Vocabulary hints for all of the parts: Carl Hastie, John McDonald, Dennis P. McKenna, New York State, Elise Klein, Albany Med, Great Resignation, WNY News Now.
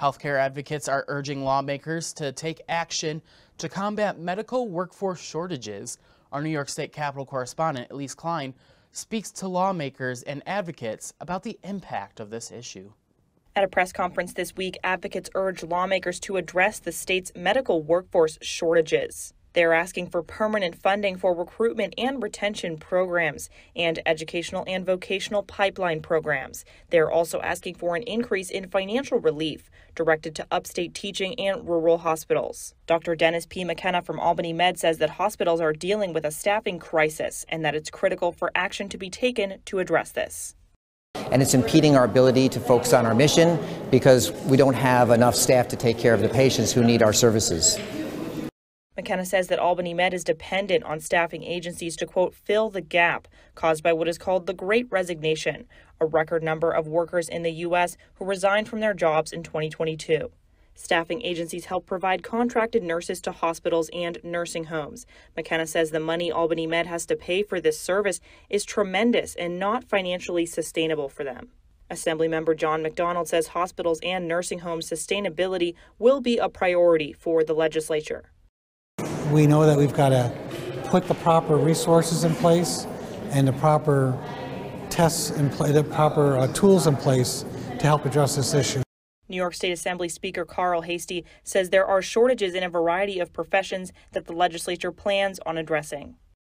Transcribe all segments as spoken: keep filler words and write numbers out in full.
Healthcare advocates are urging lawmakers to take action to combat medical workforce shortages. Our New York State Capitol correspondent, Elise Klein, speaks to lawmakers and advocates about the impact of this issue. At a press conference this week, advocates urge lawmakers to address the state's medical workforce shortages. They're asking for permanent funding for recruitment and retention programs and educational and vocational pipeline programs. They're also asking for an increase in financial relief directed to upstate teaching and rural hospitals. Doctor Dennis P. McKenna from Albany Med says that hospitals are dealing with a staffing crisis and that it's critical for action to be taken to address this. And it's impeding our ability to focus on our mission because we don't have enough staff to take care of the patients who need our services. McKenna says that Albany Med is dependent on staffing agencies to, quote, fill the gap caused by what is called the Great Resignation, a record number of workers in the U S who resigned from their jobs in twenty twenty-two. Staffing agencies help provide contracted nurses to hospitals and nursing homes. McKenna says the money Albany Med has to pay for this service is tremendous and not financially sustainable for them. Assemblymember John McDonald says hospitals and nursing home sustainability will be a priority for the legislature. We know that we've got to put the proper resources in place and the proper tests in place, the proper uh, tools in place to help address this issue. New York State Assembly Speaker Carl Hastie says there are shortages in a variety of professions that the legislature plans on addressing.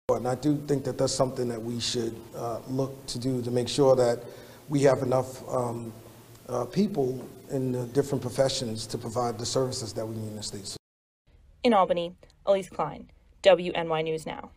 And I do think that that's something that we should uh, look to do to make sure that we have enough um, uh, people in the different professions to provide the services that we need in the state. In Albany, Elise Klein, W N Y News Now.